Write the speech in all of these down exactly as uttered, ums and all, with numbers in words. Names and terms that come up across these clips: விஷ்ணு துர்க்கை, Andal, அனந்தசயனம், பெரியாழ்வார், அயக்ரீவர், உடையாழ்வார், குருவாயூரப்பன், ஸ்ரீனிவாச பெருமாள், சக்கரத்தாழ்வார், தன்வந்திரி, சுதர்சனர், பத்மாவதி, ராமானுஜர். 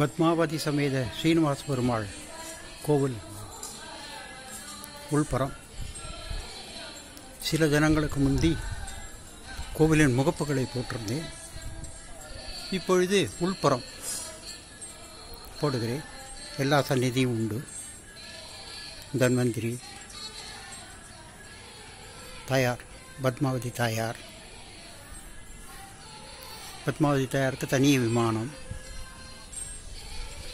பத்மாவதி சமேத ஸ்ரீனிவாச பெருமாள் கோவில் உள்புறம் சில தினங்களுக்கு முந்தி கோவிலின் முகப்புகளை போட்டிருந்தேன். இப்பொழுது உள்புறம் போடுகிறேன். எல்லா சந்நிதியும் உண்டு. தன்வந்திரி தாயார், பத்மாவதி தாயார், பத்மாவதி தாயாருக்கு தனிய விமானம்,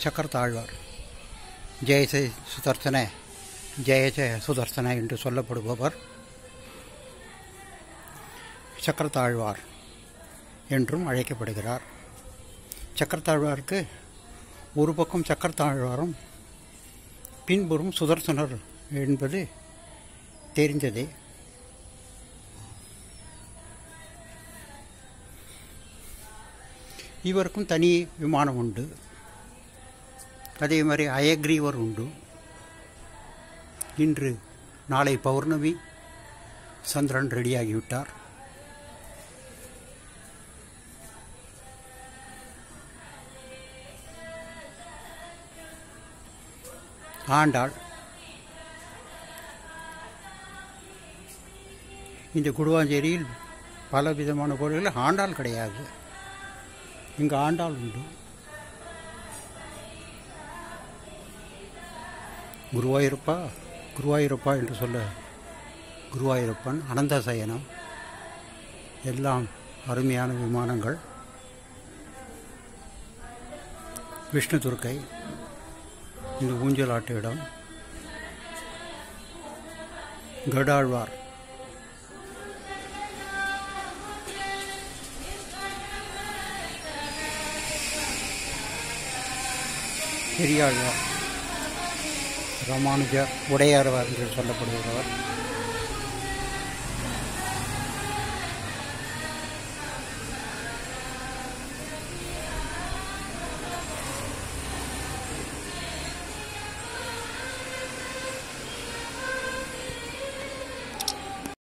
சக்கரத்தாழ்வார் ஜெய ஜெய சுதர்சன ஜெய ஜெய சுதர்சன என்று சொல்லப்படுபவர் சக்கரத்தாழ்வார் என்றும் அழைக்கப்படுகிறார். சக்கரத்தாழ்வாருக்கு ஒரு பக்கம் சக்கரத்தாழ்வாரும் பின்புறம் சுதர்சனர் என்பது தெரிந்ததே. இவருக்கும் தனி விமானம் உண்டு. அதே மாதிரி அயக்ரீவர் உண்டு. இன்று நாளை பௌர்ணமி, சந்திரன் ரெடியாகிவிட்டார். ஆண்டாள் இந்த குடுவாஞ்சேரியில் பல விதமான கோயில்கள். ஆண்டாள் கிடையாது, இங்கு ஆண்டாள் உண்டு. குருவாயூரப்பா குருவாயூரப்பா என்று சொல்ல குருவாயூரப்பன், அனந்தசயனம் எல்லாம் அருமையான விமானங்கள். விஷ்ணு துர்க்கை இந்த ஊஞ்சல் ஆட்டு இடம். கடாழ்வார் பெரியாழ்வார், ராமானுஜர், உடையாழ்வார் என்று சொல்லப்படுகிறவர்.